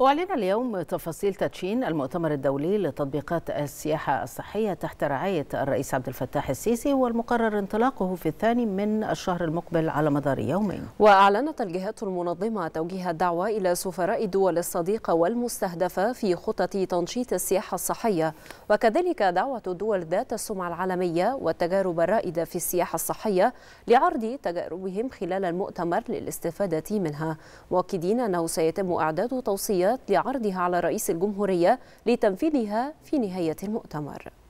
أعلن اليوم تفاصيل تدشين المؤتمر الدولي لتطبيقات السياحة الصحية تحت رعاية الرئيس عبد الفتاح السيسي، والمقرر انطلاقه في الثاني من الشهر المقبل على مدار يومين. وأعلنت الجهات المنظمة توجيه الدعوة إلى سفراء الدول الصديقة والمستهدفة في خطط تنشيط السياحة الصحية، وكذلك دعوة الدول ذات السمعة العالمية والتجارب الرائدة في السياحة الصحية لعرض تجاربهم خلال المؤتمر للاستفادة منها، مؤكدين أنه سيتم إعداد توصيات لعرضها على رئيس الجمهورية لتنفيذها في نهاية المؤتمر.